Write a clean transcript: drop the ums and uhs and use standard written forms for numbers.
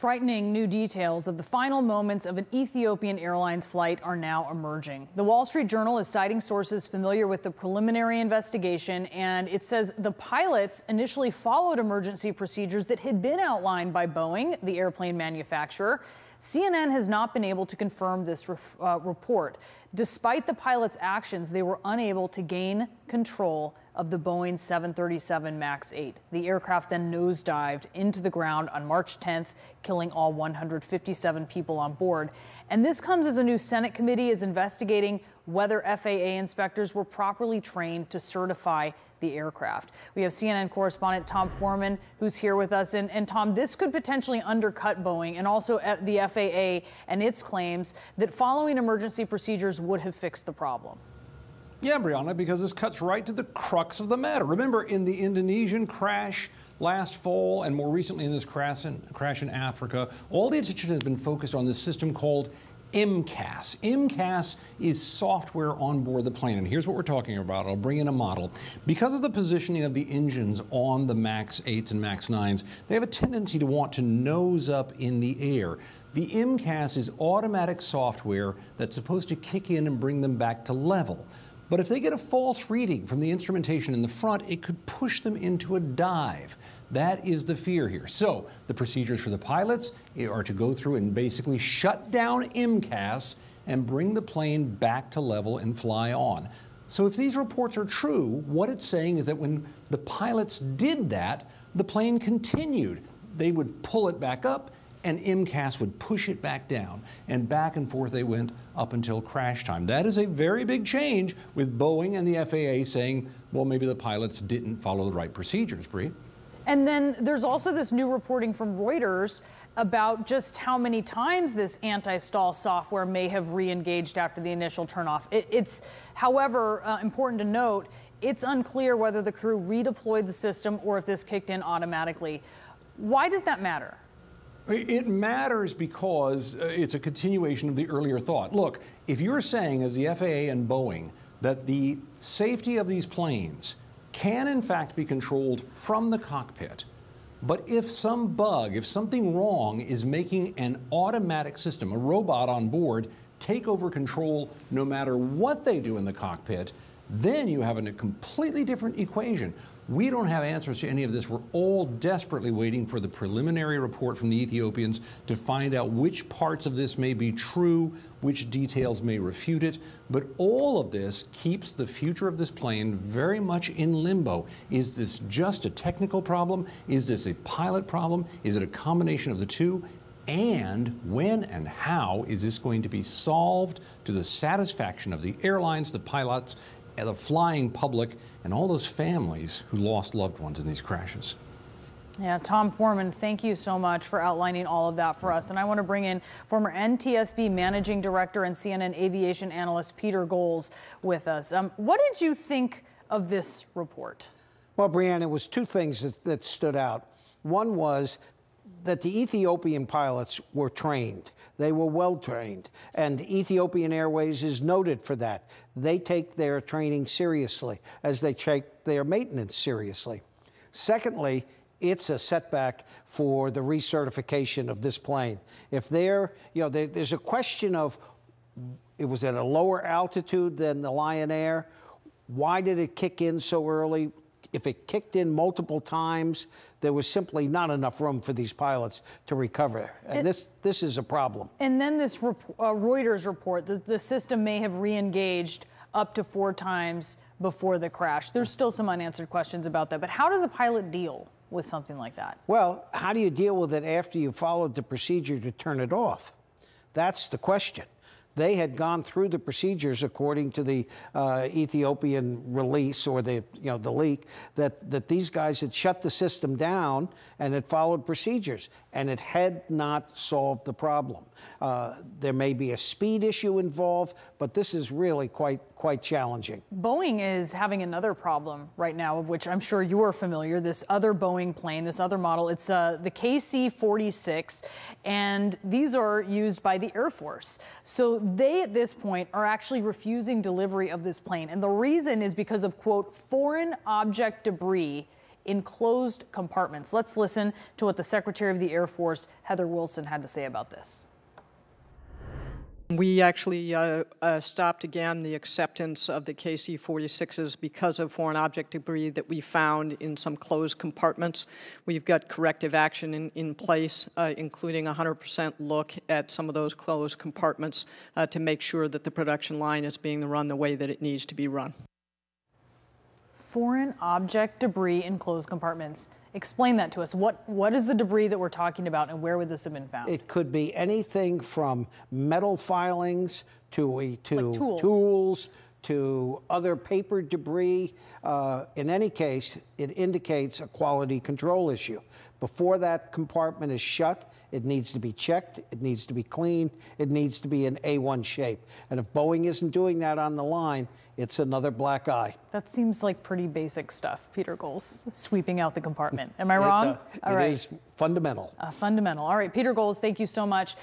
Frightening new details of the final moments of an Ethiopian Airlines flight are now emerging. The Wall Street Journal is citing sources familiar with the preliminary investigation, and it says the pilots initially followed emergency procedures that had been outlined by Boeing, the airplane manufacturer. CNN has not been able to confirm this report. Despite the pilots' actions, they were unable to gain control of the Boeing 737 MAX 8. The aircraft then nosedived into the ground on March 10th, killing all 157 people on board. And this comes as a new Senate committee is investigating whether FAA inspectors were properly trained to certify the aircraft. We have CNN correspondent Tom Foreman, who's here with us. And Tom, this could potentially undercut Boeing and also the FAA and its claims that following emergency procedures would have fixed the problem. Yeah, Brianna, because this cuts right to the crux of the matter. Remember, in the Indonesian crash last fall and more recently in this crash in Africa, all the attention has been focused on this system called MCAS. MCAS is software on board the plane, and here's what we're talking about. I'll bring in a model. Because of the positioning of the engines on the MAX 8s and MAX 9s, they have a tendency to want to nose up in the air. The MCAS is automatic software that's supposed to kick in and bring them back to level. But if they get a false reading from the instrumentation in the front, it could push them into a dive. That is the fear here. So the procedures for the pilots are to go through and basically shut down MCAS and bring the plane back to level and fly on. So if these reports are true, what it's saying is that when the pilots did that, the plane continued. They would pull it back up, and MCAS would push it back down, and back and forth they went up until crash time. That is a very big change, with Boeing and the FAA saying, well, maybe the pilots didn't follow the right procedures, Bree. And then there's also this new reporting from Reuters about just how many times this anti-stall software may have re-engaged after the initial turnoff. It's, however, important to note, it's unclear whether the crew redeployed the system or if this kicked in automatically. Why does that matter? It matters because it's a continuation of the earlier thought. Look, if you're saying, as the FAA and Boeing, that the safety of these planes can in fact be controlled from the cockpit, but if some bug, if something wrong is making an automatic system, a robot on board, take over control no matter what they do in the cockpit, then you have a completely different equation. We don't have answers to any of this. We're all desperately waiting for the preliminary report from the Ethiopians to find out which parts of this may be true, which details may refute it. But all of this keeps the future of this plane very much in limbo. Is this just a technical problem? Is this a pilot problem? Is it a combination of the two? And when and how is this going to be solved to the satisfaction of the airlines, the pilots, the flying public, and all those families who lost loved ones in these crashes? Yeah, Tom Foreman, thank you so much for outlining all of that for us. And I want to bring in former NTSB Managing Director and CNN aviation analyst Peter Goelz with us. What did you think of this report? Well, Brianna, it was two things that stood out. One was that the Ethiopian pilots were trained. They were well trained, and Ethiopian Airways is noted for that. They take their training seriously, as they take their maintenance seriously. Secondly, it's a setback for the recertification of this plane. If they're, you know, there's a question of, it was at a lower altitude than the Lion Air. Why did it kick in so early? If it kicked in multiple times, there was simply not enough room for these pilots to recover. And this is a problem. And then this Reuters report, the system may have re-engaged up to 4 times before the crash. There's still some unanswered questions about that. But how does a pilot deal with something like that? Well, how do you deal with it after you followed the procedure to turn it off? That's the question. They had gone through the procedures according to the Ethiopian release, or the, you know, the leak, that these guys had shut the system down and had followed procedures, and it had not solved the problem. There may be a speed issue involved, but this is really quite challenging. Boeing is having another problem right now, of which I'm sure you are familiar. This other Boeing plane, this other model, it's the KC-46, and these are used by the Air Force. So they, at this point, are actually refusing delivery of this plane. And the reason is because of, quote, foreign object debris in closed compartments. Let's listen to what the Secretary of the Air Force, Heather Wilson, had to say about this. We actually stopped again the acceptance of the KC-46s because of foreign object debris that we found in some closed compartments. We've got corrective action in place, including 100% look at some of those closed compartments to make sure that the production line is being run the way that it needs to be run. Foreign object debris in closed compartments. Explain that to us. What is the debris that we're talking about, and where would this have been found? It could be anything from metal filings to tools to other paper debris. In any case, it indicates a quality control issue. Before that compartment is shut, it needs to be checked, it needs to be cleaned, it needs to be in A1 shape. And if Boeing isn't doing that on the line, it's another black eye. That seems like pretty basic stuff, Peter Goelz, sweeping out the compartment. Am I wrong? All right. It is fundamental. Fundamental. All right, Peter Goelz, thank you so much.